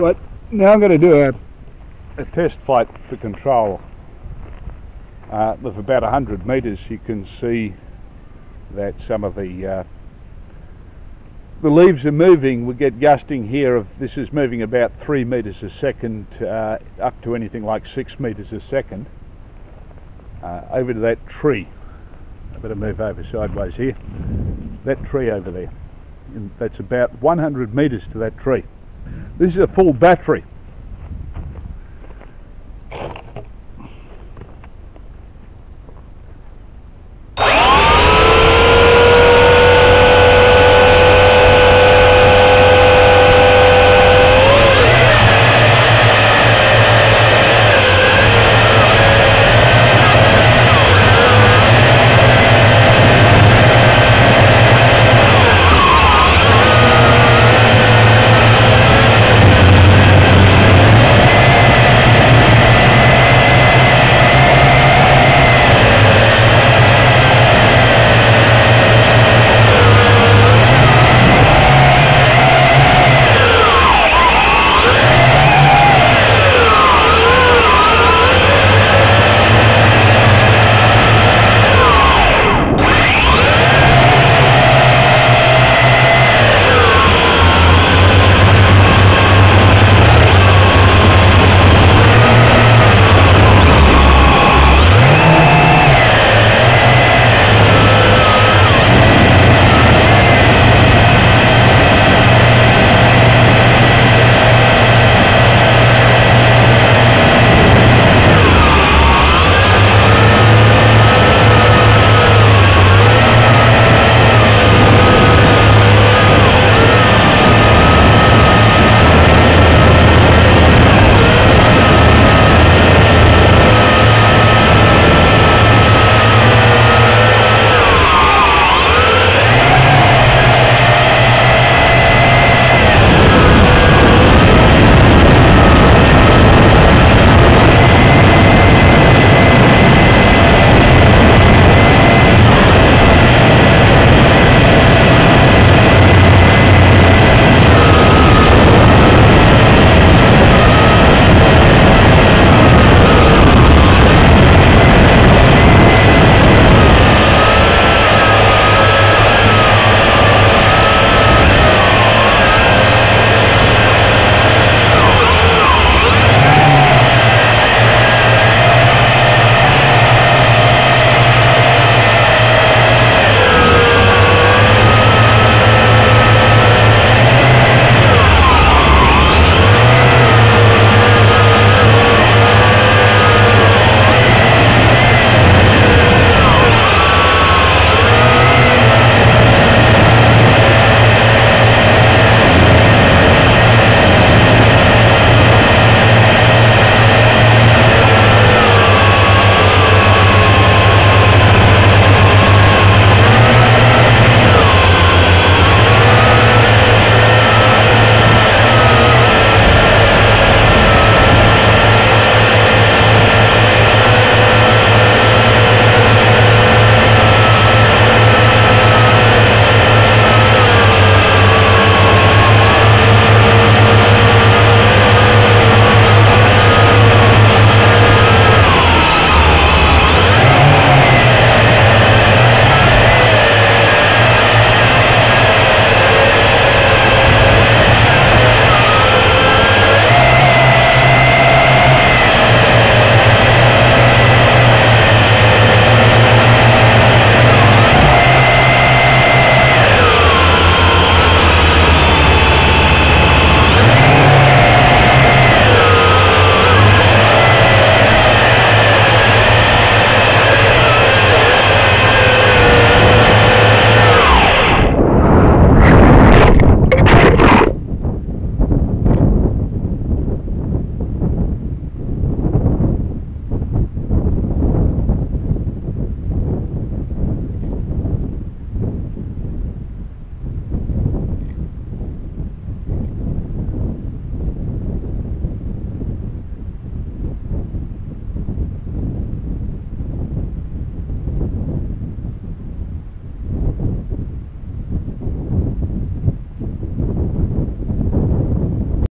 But now I'm going to do a test flight for control of about 100 metres. You can see that some of the leaves are moving. We get gusting here of, this is moving about 3 metres a second up to anything like 6 metres a second over to that tree. I better move over sideways here. That tree over there, and that's about 100 metres to that tree. This is a full battery.